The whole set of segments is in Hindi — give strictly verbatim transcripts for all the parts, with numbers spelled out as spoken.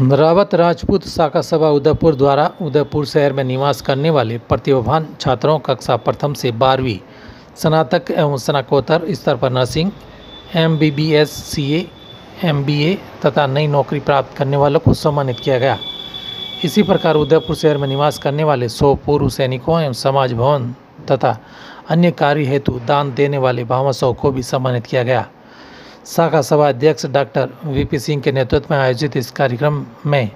रावत राजपूत शाखा सभा उदयपुर द्वारा उदयपुर शहर में निवास करने वाले प्रतिभावान छात्रों कक्षा प्रथम से बारहवीं, स्नातक एवं स्नाकोत्तर स्तर पर नर्सिंग, एमबीबीएस, सीए, एमबीए तथा नई नौकरी प्राप्त करने वालों को सम्मानित किया गया। इसी प्रकार उदयपुर शहर में निवास करने वाले सौ पूर्व सैनिकों एवं समाज भवन तथा अन्य कार्य हेतु दान देने वाले बावन सौ को भी सम्मानित किया गया। शाखा सभा अध्यक्ष डॉक्टर वीपी सिंह के नेतृत्व में आयोजित इस कार्यक्रम में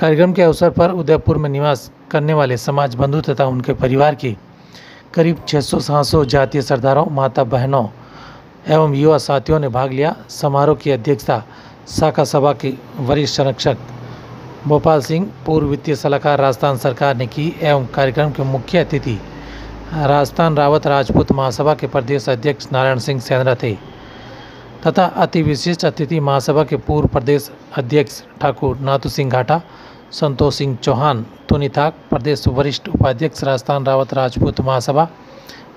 कार्यक्रम के अवसर पर उदयपुर में निवास करने वाले समाज बंधु तथा उनके परिवार के करीब छह सौ से सात सौ जातीय सरदारों, माता बहनों एवं युवा साथियों ने भाग लिया। समारोह की अध्यक्षता शाखा सभा के वरिष्ठ संरक्षक भोपाल सिंह, पूर्व वित्तीय सलाहकार राजस्थान सरकार ने की एवं कार्यक्रम के मुख्य अतिथि राजस्थान रावत राजपूत महासभा के प्रदेश अध्यक्ष नारायण सिंह सेंदड़ा थे तथा अति विशिष्ट अतिथि महासभा के पूर्व प्रदेश अध्यक्ष ठाकुर नाथू सिंह घाटा, संतोष सिंह चौहान थुनीथाक, प्रदेश वरिष्ठ उपाध्यक्ष राजस्थान रावत राजपूत महासभा,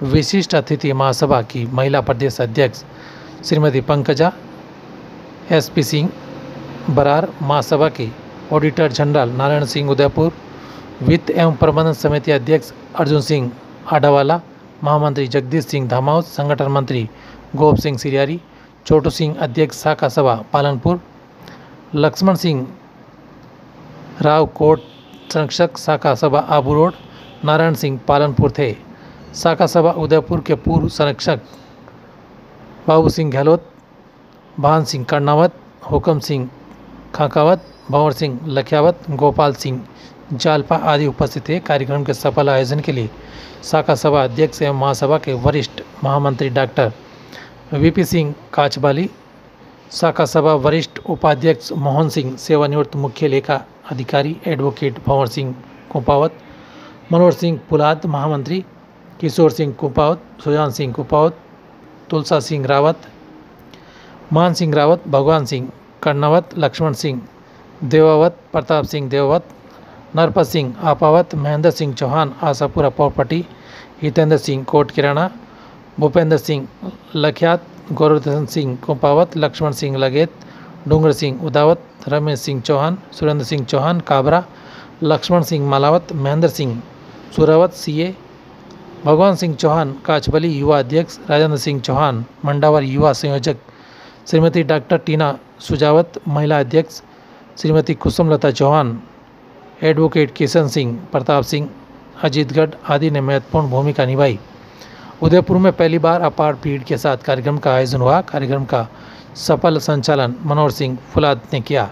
विशिष्ट अतिथि महासभा की महिला प्रदेश अध्यक्ष श्रीमती पंकजा एसपी सिंह बरार, महासभा के ऑडिटर जनरल नारायण सिंह उदयपुर, वित्त एवं प्रबंधन समिति अध्यक्ष अर्जुन सिंह आडा वाला, महामंत्री जगदीश सिंह धामावत, संगठन मंत्री गोप सिंह सिरियारी, छोटू सिंह अध्यक्ष शाखा सभा पालनपुर, लक्ष्मण सिंह रावकोट संरक्षक शाखा सभा आबू रोड, नारायण सिंह पालनपुर थे। शाखा सभा उदयपुर के पूर्व संरक्षक बाबू सिंह गहलोत, भान सिंह कर्णावत, हुकम सिंह खांखावत, भंवर सिंह लखियावत, गोपाल सिंह जालपा आदि उपस्थित थे। कार्यक्रम के सफल आयोजन के लिए शाखा सभा अध्यक्ष एवं महासभा के वरिष्ठ महामंत्री डॉक्टर वीपी सिंह काचबाली, शाखा सभा वरिष्ठ उपाध्यक्ष मोहन सिंह, सेवानिवृत्त मुख्य लेखा अधिकारी एडवोकेट भंवर सिंह कुंपावत, मनोहर सिंह पुलाद महामंत्री, किशोर सिंह कुंपावत, सुजान सिंह कुंपावत, तुलसा सिंह रावत, मान सिंह रावत, भगवान सिंह करनावत, लक्ष्मण सिंह देवावत, प्रताप सिंह देवावत, नरपत सिंह आपावत, महेंद्र सिंह चौहान आशापुरा प्रॉपर्टी, हितेंद्र सिंह कोट किराना, भूपेंद्र सिंह लख्यात, गौरवदर्शन सिंह कुंपावत, लक्ष्मण सिंह लगेत, डूंगर सिंह उदावत, रमेश सिंह चौहान, सुरेंद्र सिंह चौहान काबरा, लक्ष्मण सिंह मालावत, महेंद्र सिंह सुरावत सीए, भगवान सिंह चौहान काचबली युवा अध्यक्ष, राजेंद्र सिंह चौहान मंडावर युवा संयोजक, श्रीमती डॉक्टर टीना सुजावत महिला अध्यक्ष, श्रीमती कुसुमलता चौहान एडवोकेट, किशन सिंह, प्रताप सिंह अजीतगढ़ आदि ने महत्वपूर्ण भूमिका निभाई। उदयपुर में पहली बार अपार भीड़ के साथ कार्यक्रम का आयोजन हुआ। कार्यक्रम का सफल संचालन मनोहर सिंह पुलाद ने किया।